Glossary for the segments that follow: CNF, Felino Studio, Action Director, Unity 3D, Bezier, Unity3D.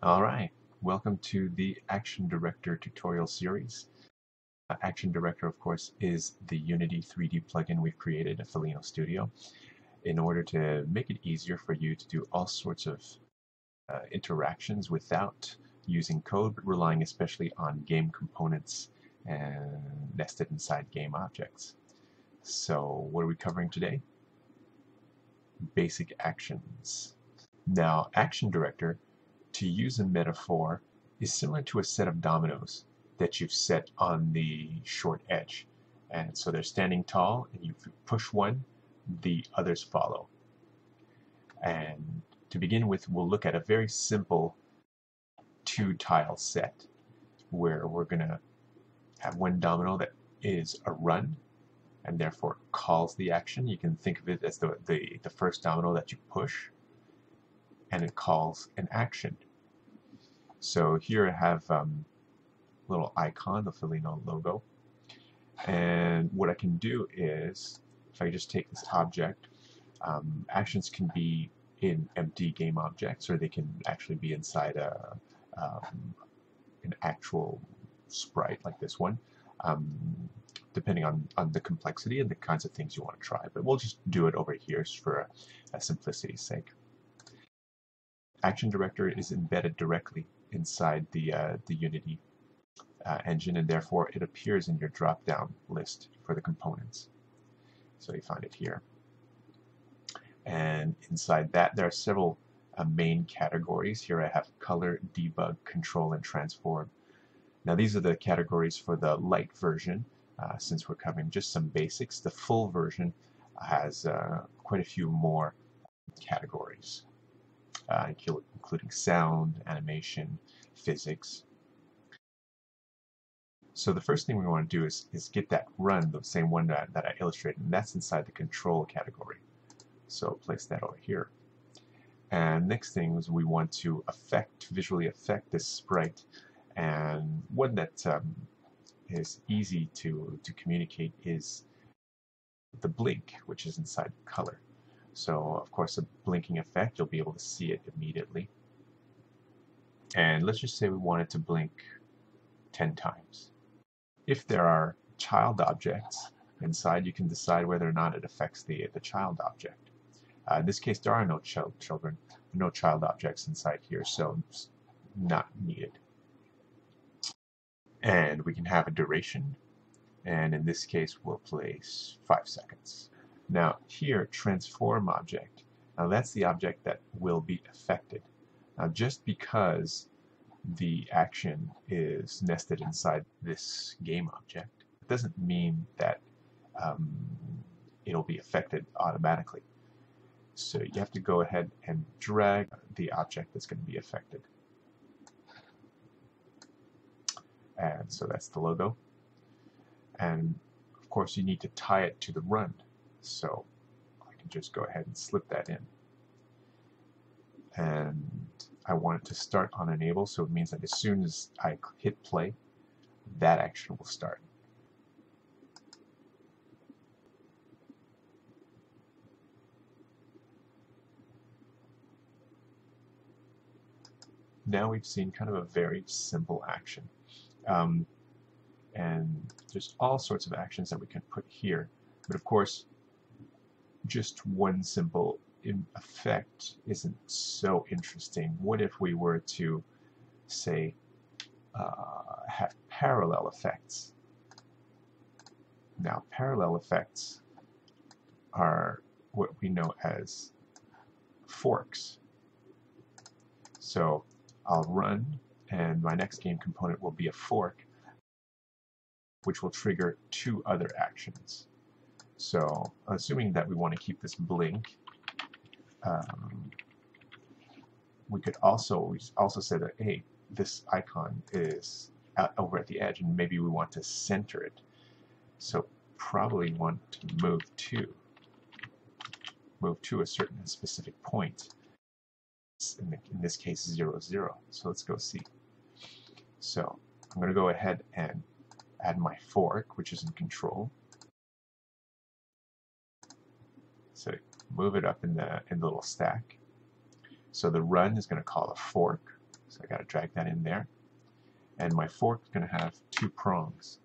Alright, welcome to the Action Director tutorial series. Action Director, of course, is the Unity 3D plugin we've created at Felino Studio in order to make it easier for you to do all sorts of interactions without using code, but relying especially on game components and nested inside game objects. So, what are we covering today? Basic actions. Now, Action Director, to use a metaphor, is similar to a set of dominoes that you've set on the short edge, and so they're standing tall, and you push one, the others follow. And to begin with, we'll look at a very simple two tile set where we're gonna have one domino that is a run and therefore calls the action. You can think of it as the first domino that you push, and it calls an action. So here I have a little icon, the Felino logo, and what I can do is, if I just take this object, actions can be in empty game objects, or they can actually be inside a, an actual sprite like this one, depending on the complexity and the kinds of things you want to try, but we'll just do it over here for a simplicity's sake. Action Director is embedded directly inside the Unity engine, and therefore it appears in your drop-down list for the components. So you find it here. And inside that there are several main categories. Here I have color, debug, control, and transform. Now these are the categories for the light version, since we're covering just some basics. The full version has quite a few more categories, including sound, animation, physics. So the first thing we want to do is get that run, the same one that I illustrated, and that's inside the control category. So place that over here. And next thing is we want to visually affect this sprite, and one that is easy to communicate is the blink, which is inside color. So, of course, a blinking effect, you'll be able to see it immediately. And let's just say we wanted to blink 10 times. If there are child objects inside, you can decide whether or not it affects the child object. In this case, there are no children, no child objects inside here, so it's not needed. And we can have a duration, and in this case, we'll place 5 seconds. Now here, transform object. Now that's the object that will be affected. Now just because the action is nested inside this game object, it doesn't mean that it'll be affected automatically. So you have to go ahead and drag the object that's going to be affected. And so that's the logo. And of course you need to tie it to the run. So I can just go ahead and slip that in. And I want it to start on enable, so it means that as soon as I hit play, that action will start. Now we've seen kind of a very simple action. And there's all sorts of actions that we can put here, but of course just one simple effect isn't so interesting. What if we were to, say, have parallel effects? Now, parallel effects are what we know as forks. So I'll run, and my next game component will be a fork, which will trigger 2 other actions. So, assuming that we want to keep this blink, we could also say that, hey, this icon is out over at the edge, and maybe we want to center it. So, probably want to move to a certain specific point. In this case, 0, 0. So let's go see. So I'm going to go ahead and add my fork, which is in control. So move it up in the little stack. So the run is going to call a fork, So I got to drag that in there. And my fork is going to have two prongs.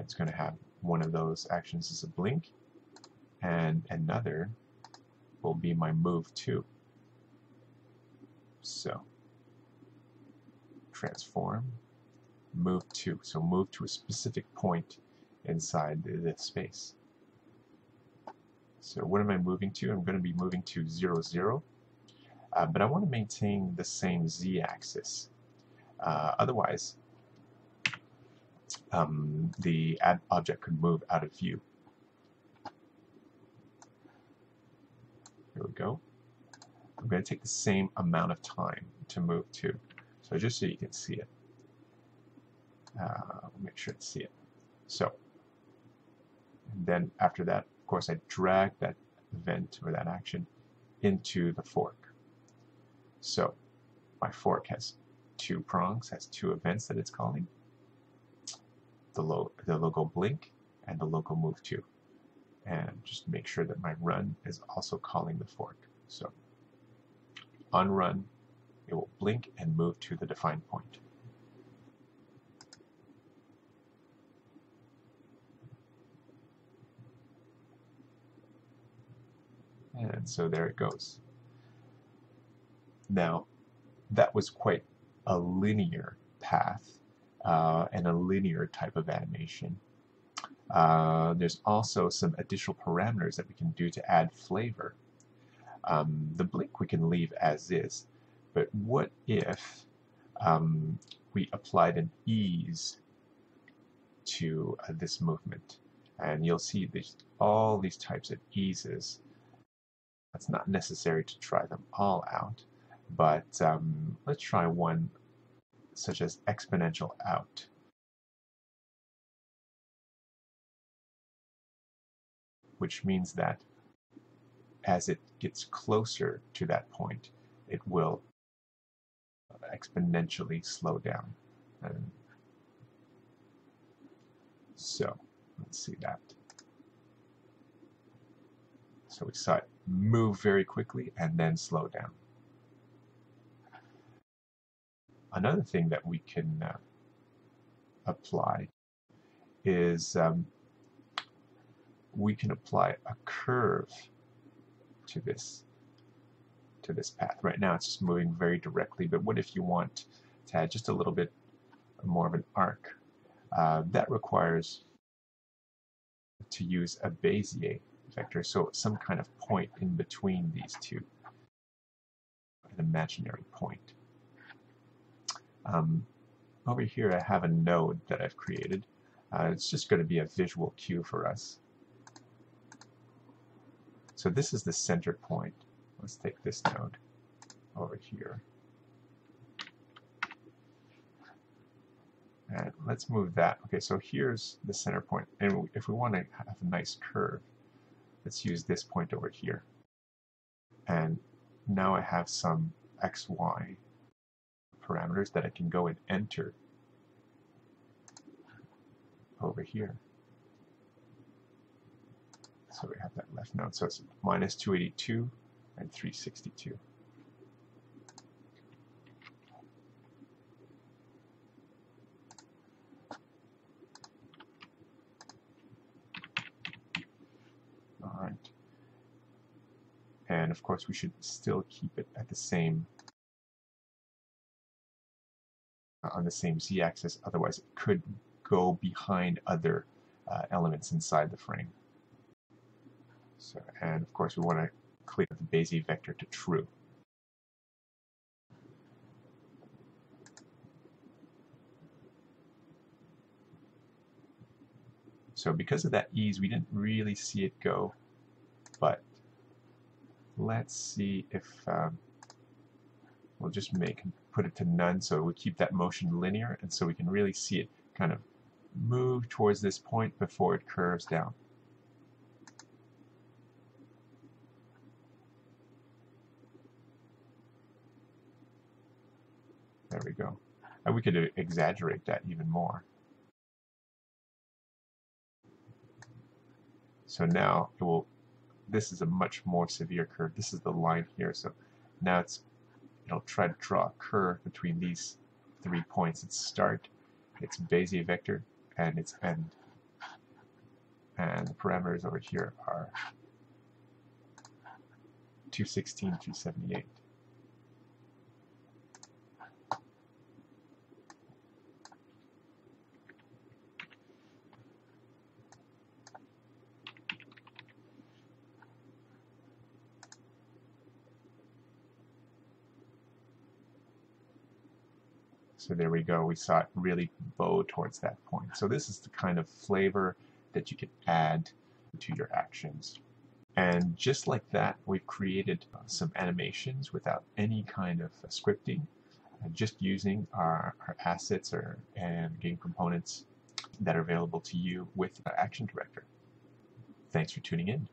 It's going to have one of those actions as a blink, and another will be my move too. So transform, move to. So move to a specific point inside this space. So what am I moving to? I'm going to be moving to 0, 0. But I want to maintain the same z-axis. Otherwise, the object could move out of view. Here we go. I'm going to take the same amount of time to move to. So just so you can see it. Make sure to see it. So, and then after that, of course, I drag that event or that action into the fork. So my fork has two prongs, has two events that it's calling. The local blink and the local move to. And just make sure that my run is also calling the fork. So on run, it will blink and move to the defined point. And so there it goes. Now, that was quite a linear path and a linear type of animation. There's also some additional parameters that we can do to add flavor. The blink we can leave as is, but what if we applied an ease to this movement? And you'll see these, all these types of eases. It's not necessary to try them all out, but let's try one such as exponential out. Which means that as it gets closer to that point, it will exponentially slow down. And so let's see that. So we saw it move very quickly and then slow down. Another thing that we can apply is we can apply a curve to this path. Right now it's just moving very directly, but what if you want to add just a little bit more of an arc? That requires to use a Bezier vector, so some kind of point in between these two, an imaginary point. Over here I have a node that I've created. It's just going to be a visual cue for us. So this is the center point. Let's take this node over here. And let's move that. Okay, so here's the center point. And if we want to have a nice curve, let's use this point over here. And now I have some XY parameters that I can go and enter over here. So we have that left node. So it's minus 282 and 362. All right. And of course, we should still keep it at the same on the same z-axis, otherwise it could go behind other elements inside the frame. So, and of course we want to clear the Bezier vector to true. So because of that ease, we didn't really see it go, but let's see if we'll just put it to none, so we keep that motion linear, and so we can really see it kind of move towards this point before it curves down. There we go. And we could exaggerate that even more. So now it will, this is a much more severe curve. This is the line here, so now it's it'll try to draw a curve between these 3 points, its start, its Bezier vector, and its end. And the parameters over here are 216 through 78. So there we go, we saw it really bow towards that point. So this is the kind of flavor that you can add to your actions. And just like that, we've created some animations without any kind of scripting, just using our assets and game components that are available to you with Action Director. Thanks for tuning in.